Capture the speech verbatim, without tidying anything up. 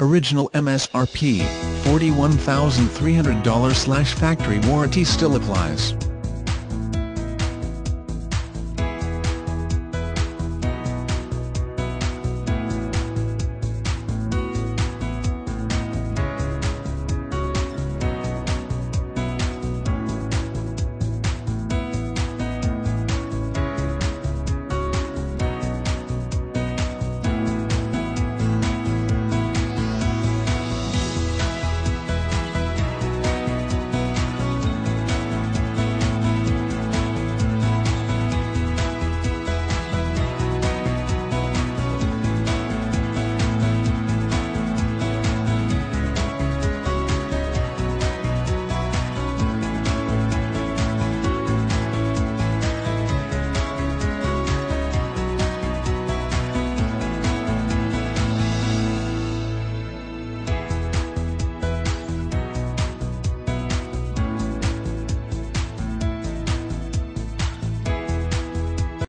Original M S R P, forty-one thousand three hundred dollars slash factory warranty still applies.